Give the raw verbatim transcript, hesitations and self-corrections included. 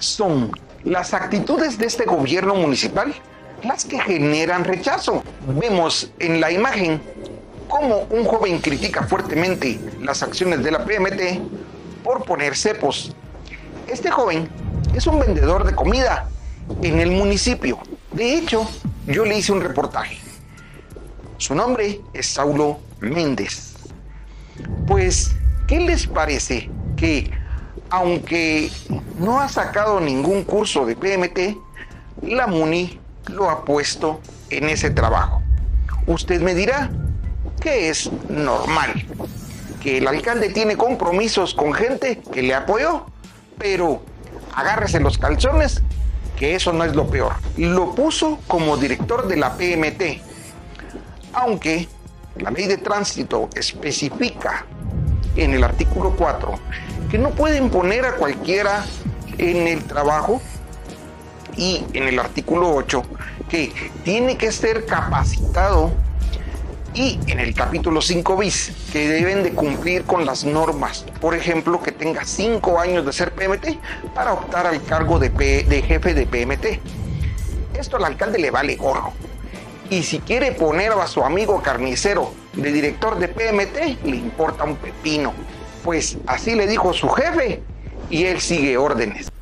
son las actitudes de este gobierno municipal las que generan rechazo. Vemos en la imagen cómo un joven critica fuertemente las acciones de la P M T por poner cepos. Este joven es un vendedor de comida en el municipio. De hecho, yo le hice un reportaje. Su nombre es Saulo Méndez. Pues, ¿qué les parece que, aunque no ha sacado ningún curso de P M T, la MUNI lo ha puesto en ese trabajo? Usted me dirá que es normal, que el alcalde tiene compromisos con gente que le apoyó, pero agárrese los calzones, que eso no es lo peor. Lo puso como director de la P M T, aunque la ley de tránsito especifica en el artículo cuatro que no pueden poner a cualquiera en el trabajo, y en el artículo ocho que tiene que ser capacitado, y en el capítulo cinco bis que deben de cumplir con las normas, por ejemplo, que tenga cinco años de ser P M T para optar al cargo de, P de jefe de P M T. Esto al alcalde le vale gorro, y si quiere poner a su amigo carnicero de director de P M T, le importa un pepino, pues así le dijo su jefe y él sigue órdenes.